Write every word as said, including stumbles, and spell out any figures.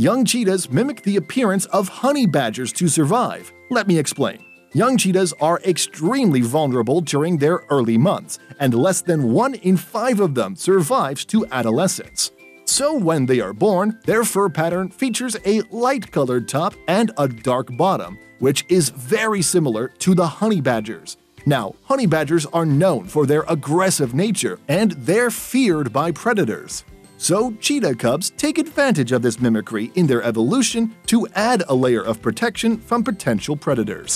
Young cheetahs mimic the appearance of honey badgers to survive. Let me explain. Young cheetahs are extremely vulnerable during their early months, and less than one in five of them survives to adolescence. So when they are born, their fur pattern features a light-colored top and a dark bottom, which is very similar to the honey badgers. Now, honey badgers are known for their aggressive nature, and they're feared by predators. So cheetah cubs take advantage of this mimicry in their evolution to add a layer of protection from potential predators.